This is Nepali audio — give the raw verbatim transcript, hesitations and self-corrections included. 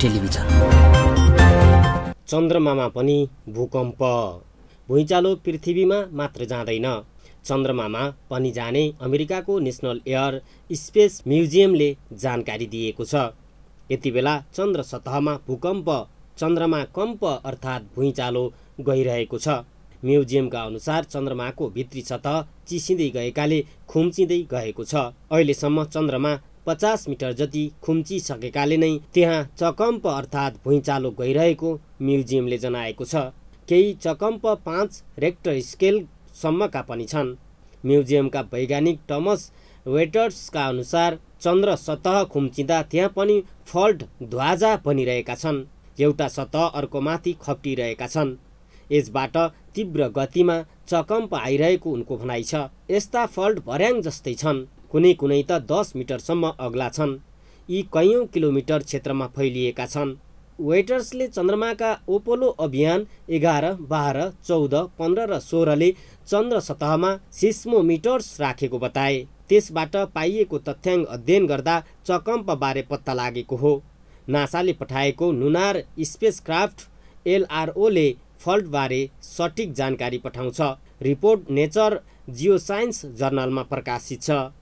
टेलिभिजन। चन्द्रमामा पनि भूकम्प। भुइँचालो पृथ्वीमा मात्र जाँदैन, चन्द्रमामा पनि जाने अमेरिकाको नेसनल एयर स्पेस म्युजियमले जानकारी दिएको छ। यति बेला चन्द्र सतहमा भूकम्प चन्द्रमा कम्प अर्थात् भुइँचालो गइरहेको छ। म्युजियमका अनुसार चन्द्रमाको भित्री सतह चिसिँदै गएकाले खुम्चिँदै गएको छ। अहिलेसम्म चन्द्रमा पचास मिटर जति खुम्चिसकेकाले नै त्यहाँ चकम्प अर्थात् भुइँचालो गइरहेको म्युजियमले जनाएको छ। केही चकम्प पाँच रेक्टर स्केल सम्मका पनि छन्। म्युजियमका वैज्ञानिक टमस वेटर्सका अनुसार चन्द्र सतह खुम्चिँदा त्यहाँ पनि फल्ट ध्वाजा बनिरहेका छन्। एउटा सतह अर्कोमाथि खप्टिरहेका छन्। यसबाट तीव्र गतिमा चकम्प आइरहेको उनको भनाइ छ। यस्ता फल्ट भर्याङ जस्तै छन्, कुनै कुनै त दस मिटरसम्म अग्ला छन्। यी कैयौँ किलोमिटर क्षेत्रमा फैलिएका छन्। वेटर्सले चन्द्रमाका ओपोलो अभियान एघार बाह्र चौध पन्ध्र र सोह्रले चन्द्र सतहमा सिस्मोमिटर्स राखेको बताए। त्यसबाट पाइएको तथ्याङ्क अध्ययन गर्दा चकम्पबारे पत्ता लागेको हो। नासाले पठाएको लुनार स्पेसक्राफ्ट एलआरओले फल्टबारे सठिक जानकारी पठाउँछ। रिपोर्ट नेचर जियोसाइन्स जर्नलमा प्रकाशित छ।